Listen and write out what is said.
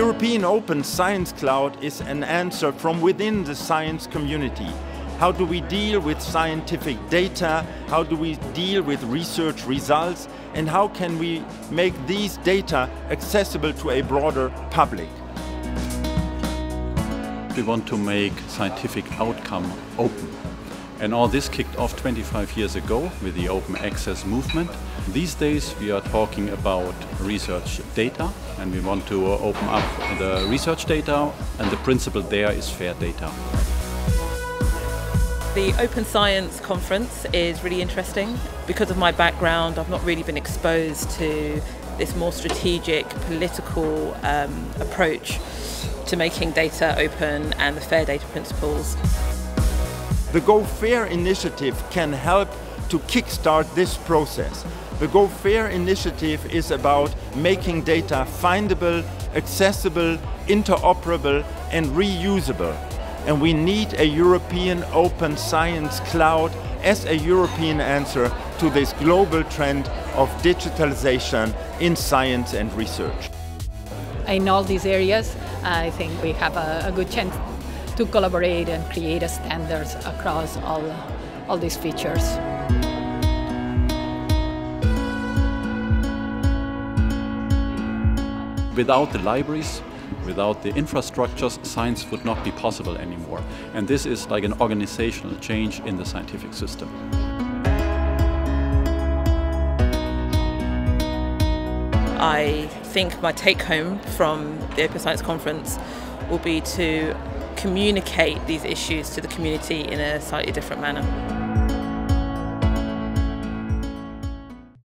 European Open Science Cloud is an answer from within the science community. How do we deal with scientific data? How do we deal with research results? And how can we make these data accessible to a broader public? We want to make scientific outcome open. And all this kicked off 25 years ago with the open access movement. These days we are talking about research data, and we want to open up the research data, and the principle there is FAIR data. The Open Science Conference is really interesting. Because of my background, I've not really been exposed to this more strategic, political approach to making data open and the FAIR data principles. The GO FAIR initiative can help to kickstart this process. The GO FAIR initiative is about making data findable, accessible, interoperable and reusable. And we need a European Open Science Cloud as a European answer to this global trend of digitalization in science and research. In all these areas, I think we have a good chance to collaborate and create standards across all these features. Without the libraries, without the infrastructures, science would not be possible anymore. And this is like an organizational change in the scientific system. I think my take home from the Open Science Conference will be to communicate these issues to the community in a slightly different manner.